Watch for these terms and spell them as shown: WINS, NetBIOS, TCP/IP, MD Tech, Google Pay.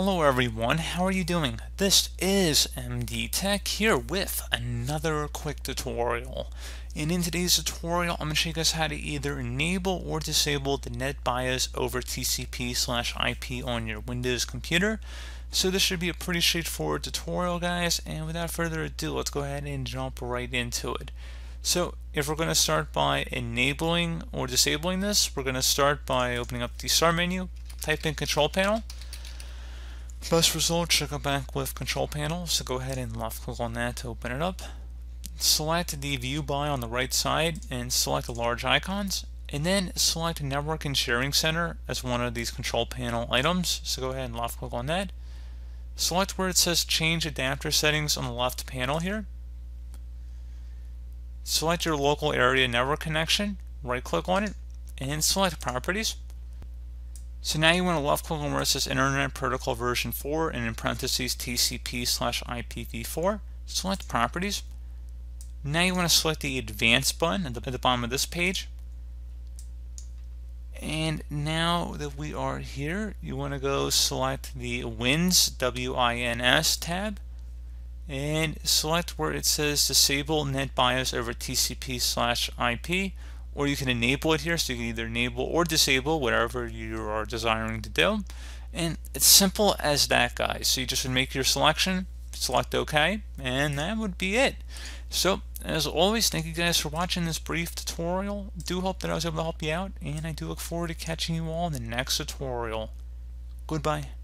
Hello everyone, how are you doing? This is MD Tech here with another quick tutorial. And in today's tutorial, I'm going to show you guys how to either enable or disable the NetBIOS over TCP/IP on your Windows computer. So this should be a pretty straightforward tutorial, guys, and without further ado, let's go ahead and jump right into it. So if we're going to start by enabling or disabling this, we're going to start by opening up the start menu, type in Control Panel. Best result should go back with Control Panel, so go ahead and left click on that to open it up. Select the View By on the right side and select the large icons, and then select Network and Sharing Center as one of these Control Panel items, so go ahead and left click on that. Select where it says Change Adapter Settings on the left panel here. Select your local area network connection, right click on it, and select Properties. So now you want to left click on where it says Internet Protocol version 4 and in parentheses TCP/IPv4. Select Properties. Now you want to select the Advanced button at the bottom of this page. And now that we are here, you want to go select the WINS tab and select where it says Disable NetBIOS over TCP/IP. Or you can enable it here, so you can either enable or disable, whatever you are desiring to do. And it's simple as that, guys. So you just would make your selection, select OK, and that would be it. So, as always, thank you guys for watching this brief tutorial. Do hope that I was able to help you out, and I do look forward to catching you all in the next tutorial. Goodbye.